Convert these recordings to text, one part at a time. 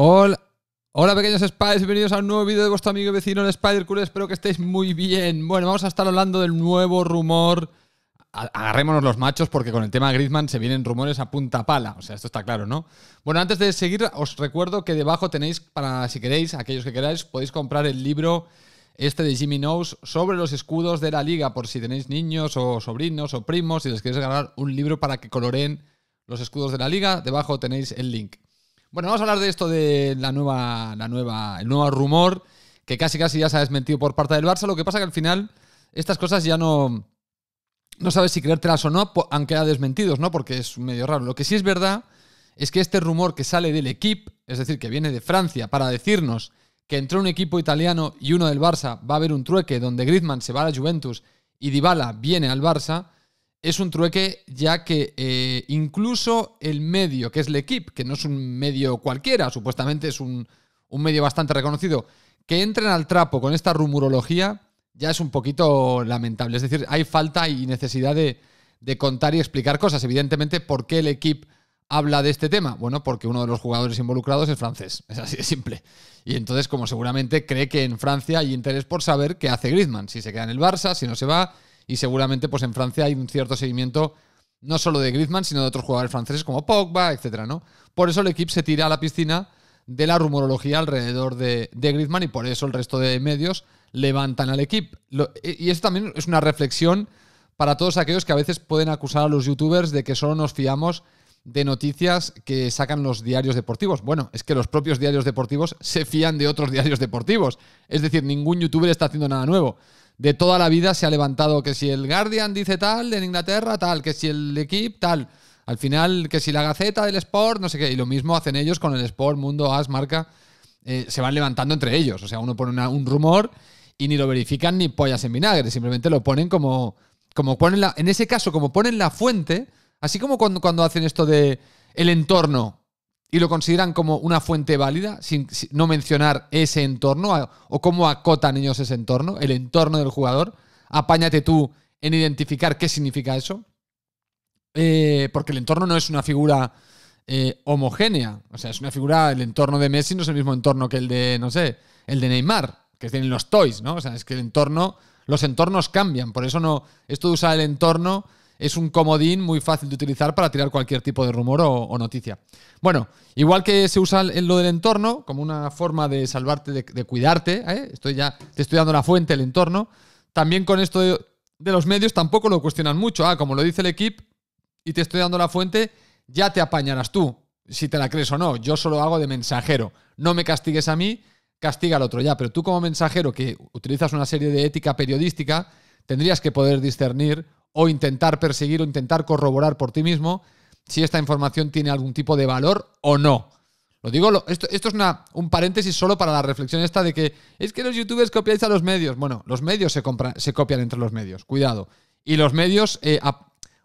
Hola pequeños Spiders, bienvenidos a un nuevo vídeo de vuestro amigo y vecino en SpiderCule. Espero que estéis muy bien. Bueno, vamos a estar hablando del nuevo rumor. Agarrémonos los machos porque con el tema Griezmann se vienen rumores a punta pala. O sea, esto está claro, ¿no? Bueno, antes de seguir, os recuerdo que debajo tenéis, para si queréis, aquellos que queráis, podéis comprar el libro este de Jimmy Knows sobre los escudos de la Liga, por si tenéis niños o sobrinos o primos y les queréis ganar un libro para que coloreen los escudos de la Liga. Debajo tenéis el link. Bueno, vamos a hablar de esto, de el nuevo rumor, que casi ya se ha desmentido por parte del Barça. Lo que pasa que al final estas cosas ya no sabes si creértelas o no, han quedado desmentidos, ¿no? Porque es medio raro. Lo que sí es verdad es que este rumor que sale de L'Equipe, es decir, que viene de Francia, para decirnos que entre un equipo italiano y uno del Barça va a haber un trueque donde Griezmann se va a la Juventus y Dybala viene al Barça, es un trueque ya que incluso el medio, que es L'Equipe, que no es un medio cualquiera, supuestamente es un medio bastante reconocido, que entren al trapo con esta rumorología ya es un poquito lamentable. Es decir, hay falta y necesidad de contar y explicar cosas. Evidentemente, ¿por qué L'Equipe habla de este tema? Bueno, porque uno de los jugadores involucrados es francés. Es así de simple. Y entonces, como seguramente cree que en Francia hay interés por saber qué hace Griezmann, si se queda en el Barça, si no se va. Y seguramente pues en Francia hay un cierto seguimiento no solo de Griezmann, sino de otros jugadores franceses como Pogba, etcétera, ¿no? Por eso L'Equipe se tira a la piscina de la rumorología alrededor de Griezmann y por eso el resto de medios levantan al L'Equipe. Y esto también es una reflexión para todos aquellos que a veces pueden acusar a los youtubers de que solo nos fiamos de noticias que sacan los diarios deportivos. Bueno, es que los propios diarios deportivos se fían de otros diarios deportivos. Es decir, ningún youtuber está haciendo nada nuevo. De toda la vida se ha levantado que si el Guardian dice tal, en Inglaterra tal, que si el L'Equipe tal, al final que si la Gaceta del Sport, no sé qué, y lo mismo hacen ellos con el Sport, Mundo, As, Marca, se van levantando entre ellos. O sea, uno pone un rumor y ni lo verifican ni pollas en vinagre, simplemente lo ponen como ponen en ese caso, como ponen la fuente, así como cuando hacen esto de el entorno y lo consideran como una fuente válida, sin no mencionar ese entorno, o cómo acotan ellos ese entorno, el entorno del jugador. Apáñate tú en identificar qué significa eso, porque el entorno no es una figura homogénea. O sea, es una figura, el entorno de Messi no es el mismo entorno que el de, no sé, el de Neymar, que tienen los toys, ¿no? O sea, es que el entorno, los entornos cambian, por eso no, esto de usar el entorno es un comodín muy fácil de utilizar para tirar cualquier tipo de rumor o noticia. Bueno, igual que se usa lo del entorno como una forma de salvarte, de cuidarte, ¿eh? Te estoy dando la fuente, el entorno. También con esto de los medios tampoco lo cuestionan mucho. Ah, como lo dice L'Equipe y te estoy dando la fuente, ya te apañarás tú, si te la crees o no. Yo solo hago de mensajero. No me castigues a mí, castiga al otro ya. Pero tú como mensajero que utilizas una serie de ética periodística, tendrías que poder discernir o intentar perseguir o intentar corroborar por ti mismo si esta información tiene algún tipo de valor o no. Lo digo, esto es un paréntesis solo para la reflexión esta de que es que los youtubers copiáis a los medios. Bueno, los medios se copian entre los medios, cuidado. Y los medios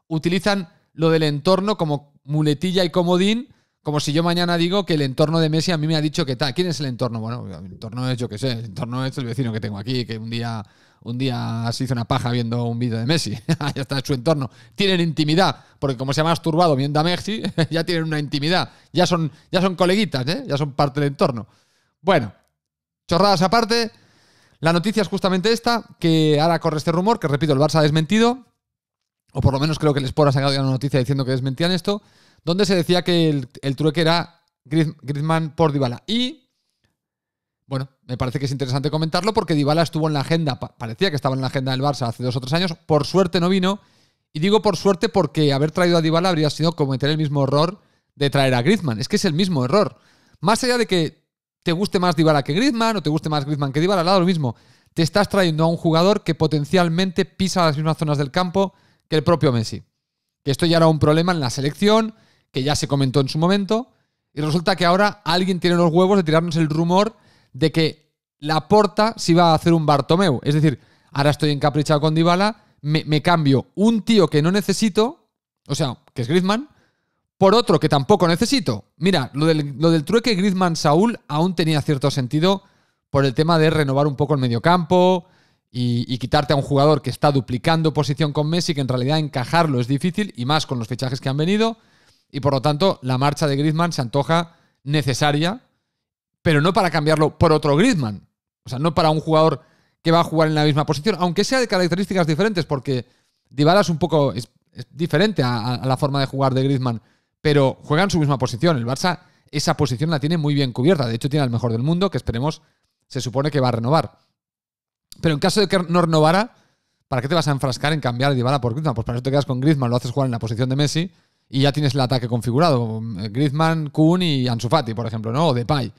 utilizan lo del entorno como muletilla y comodín, como si yo mañana digo que el entorno de Messi a mí me ha dicho que tal. ¿Quién es el entorno? Bueno, el entorno es, yo qué sé, el entorno es el vecino que tengo aquí, que un día se hizo una paja viendo un vídeo de Messi. Ya está, es su entorno. Tienen intimidad, porque como se ha masturbado viendo a Messi, ya tienen una intimidad. Ya son coleguitas, ¿eh? Ya son parte del entorno. Bueno, chorradas aparte, la noticia es justamente esta, que ahora corre este rumor, que repito, el Barça ha desmentido, o por lo menos creo que el Sport ha sacado ya una noticia diciendo que desmentían esto, donde se decía que el trueque era Griezmann por Dybala. Y, bueno, me parece que es interesante comentarlo porque Dybala estuvo en la agenda, parecía que estaba en la agenda del Barça hace 2 o 3 años, por suerte no vino, y digo por suerte porque haber traído a Dybala habría sido cometer el mismo error de traer a Griezmann. Es que es el mismo error. Más allá de que te guste más Dybala que Griezmann o te guste más Griezmann que Dybala, da lo mismo. Te estás trayendo a un jugador que potencialmente pisa las mismas zonas del campo que el propio Messi. Que esto ya era un problema en la selección, que ya se comentó en su momento, y resulta que ahora alguien tiene los huevos de tirarnos el rumor de que Laporta se iba a hacer un Bartomeu. Es decir, ahora estoy encaprichado con Dybala, me cambio un tío que no necesito, o sea, que es Griezmann, por otro que tampoco necesito. Mira, lo del trueque Griezmann-Saúl aún tenía cierto sentido por el tema de renovar un poco el mediocampo y quitarte a un jugador que está duplicando posición con Messi, que en realidad encajarlo es difícil, y más con los fichajes que han venido. Y por lo tanto, la marcha de Griezmann se antoja necesaria pero no para cambiarlo por otro Griezmann. O sea, no para un jugador que va a jugar en la misma posición, aunque sea de características diferentes, porque Dybala es un poco es diferente a la forma de jugar de Griezmann, pero juega en su misma posición. El Barça esa posición la tiene muy bien cubierta. De hecho, tiene al mejor del mundo, que esperemos, se supone que va a renovar. Pero en caso de que no renovara, ¿para qué te vas a enfrascar en cambiar a Dybala por Griezmann? Pues para eso te quedas con Griezmann, lo haces jugar en la posición de Messi y ya tienes el ataque configurado. Griezmann, Kun y Ansu Fati, por ejemplo, ¿no? O Depay.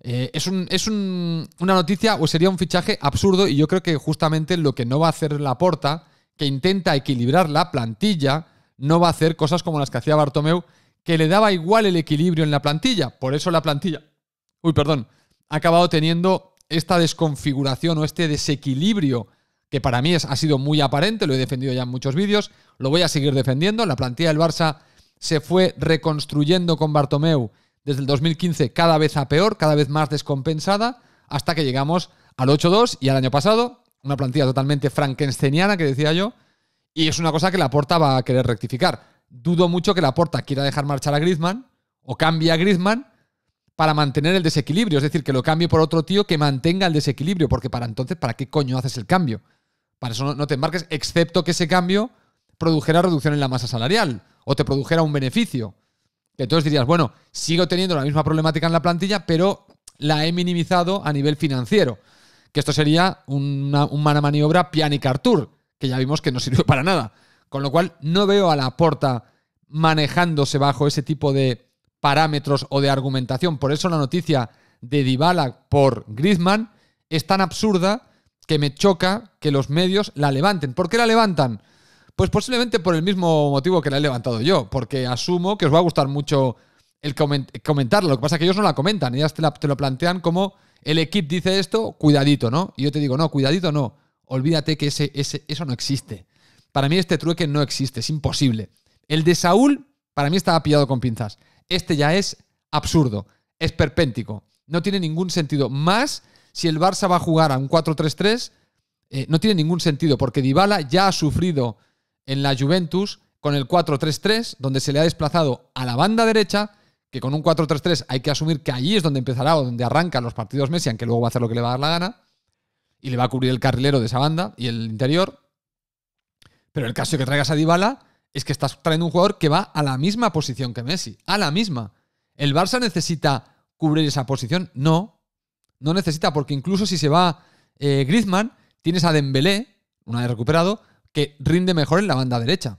Es una noticia, o sería un fichaje absurdo, y yo creo que justamente lo que no va a hacer Laporta, que intenta equilibrar la plantilla, no va a hacer cosas como las que hacía Bartomeu, que le daba igual el equilibrio en la plantilla. Por eso la plantilla, ha acabado teniendo esta desconfiguración o este desequilibrio que para mí ha sido muy aparente, lo he defendido ya en muchos vídeos, lo voy a seguir defendiendo. La plantilla del Barça se fue reconstruyendo con Bartomeu desde el 2015 cada vez a peor, cada vez más descompensada, hasta que llegamos al 8-2 y al año pasado, una plantilla totalmente frankensteiniana, que decía yo, y es una cosa que Laporta va a querer rectificar. Dudo mucho que Laporta quiera dejar marchar a Griezmann o cambie a Griezmann para mantener el desequilibrio, es decir, que lo cambie por otro tío que mantenga el desequilibrio, porque para entonces, ¿para qué coño haces el cambio? Para eso no te embarques, excepto que ese cambio produjera reducción en la masa salarial o te produjera un beneficio. Entonces dirías, bueno, sigo teniendo la misma problemática en la plantilla, pero la he minimizado a nivel financiero. Que esto sería una maniobra Pjanic Artur, que ya vimos que no sirvió para nada. Con lo cual, no veo a Laporta manejándose bajo ese tipo de parámetros o de argumentación. Por eso la noticia de Dybala por Griezmann es tan absurda que me choca que los medios la levanten. ¿Por qué la levantan? Pues posiblemente por el mismo motivo que la he levantado yo, porque asumo que os va a gustar mucho el comentarla. Lo que pasa es que ellos no la comentan, ellas te lo plantean como... El equipo dice esto, cuidadito, ¿no? Y yo te digo, no, cuidadito no. Olvídate que eso no existe. Para mí este trueque no existe, es imposible. El de Saúl, para mí estaba pillado con pinzas. Este ya es absurdo, es esperpéntico. No tiene ningún sentido. Más si el Barça va a jugar a un 4-3-3, no tiene ningún sentido, porque Dybala ya ha sufrido en la Juventus con el 4-3-3, donde se le ha desplazado a la banda derecha, que con un 4-3-3 hay que asumir que allí es donde empezará o donde arrancan los partidos Messi, aunque luego va a hacer lo que le va a dar la gana y le va a cubrir el carrilero de esa banda y el interior. Pero el caso de que traigas a Dybala es que estás trayendo un jugador que va a la misma posición que Messi, a la misma. ¿El Barça necesita cubrir esa posición? No, no necesita, porque incluso si se va Griezmann, tienes a Dembélé, una vez recuperado, que rinde mejor en la banda derecha.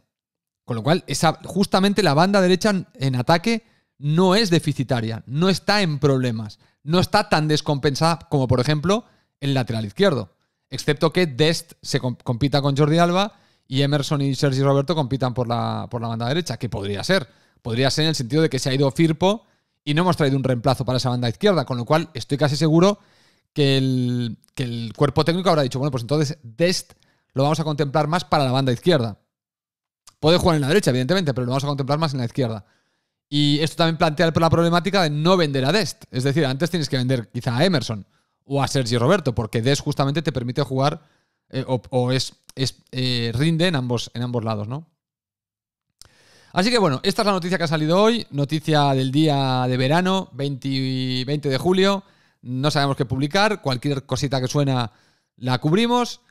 Con lo cual, justamente la banda derecha en ataque no es deficitaria, no está en problemas, no está tan descompensada como, por ejemplo, el lateral izquierdo. Excepto que Dest se compita con Jordi Alba y Emerson y Sergi Roberto compitan por la banda derecha, que podría ser en el sentido de que se ha ido Firpo y no hemos traído un reemplazo para esa banda izquierda, con lo cual estoy casi seguro que el cuerpo técnico habrá dicho, bueno, pues entonces Dest lo vamos a contemplar más para la banda izquierda. Puede jugar en la derecha, evidentemente, pero lo vamos a contemplar más en la izquierda. Y esto también plantea la problemática de no vender a Dest. Es decir, antes tienes que vender quizá a Emerson o a Sergi Roberto, porque Dest justamente te permite jugar rinde en ambos lados, ¿no? Así que bueno, esta es la noticia que ha salido hoy. Noticia del día de verano, 20 de julio. No sabemos qué publicar. Cualquier cosita que suena la cubrimos.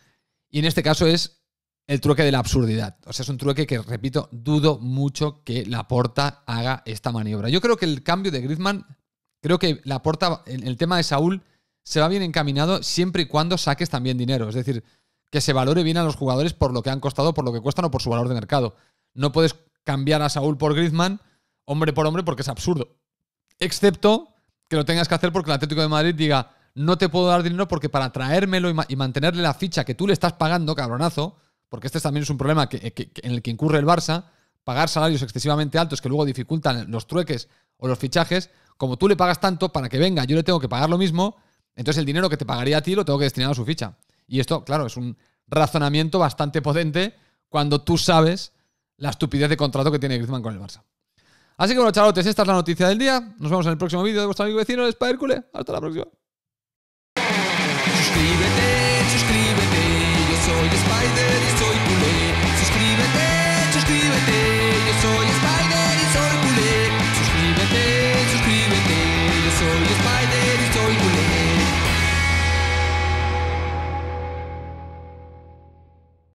Y en este caso es el trueque de la absurdidad. O sea, es un trueque que, repito, dudo mucho que Laporta haga esta maniobra. Yo creo que el cambio de Griezmann, creo que Laporta, el tema de Saúl, se va bien encaminado siempre y cuando saques también dinero. Es decir, que se valore bien a los jugadores por lo que han costado, por lo que cuestan o por su valor de mercado. No puedes cambiar a Saúl por Griezmann, hombre por hombre, porque es absurdo. Excepto que lo tengas que hacer porque el Atlético de Madrid diga, no te puedo dar dinero porque para traérmelo y mantenerle la ficha que tú le estás pagando, cabronazo, porque este también es un problema en el que incurre el Barça, pagar salarios excesivamente altos que luego dificultan los trueques o los fichajes. Como tú le pagas tanto, para que venga yo le tengo que pagar lo mismo, entonces el dinero que te pagaría a ti lo tengo que destinar a su ficha. Y esto, claro, es un razonamiento bastante potente cuando tú sabes la estupidez de contrato que tiene Griezmann con el Barça. Así que bueno, chavalotes, esta es la noticia del día. Nos vemos en el próximo vídeo de vuestro amigo vecino, el SpiderCule. Hasta la próxima.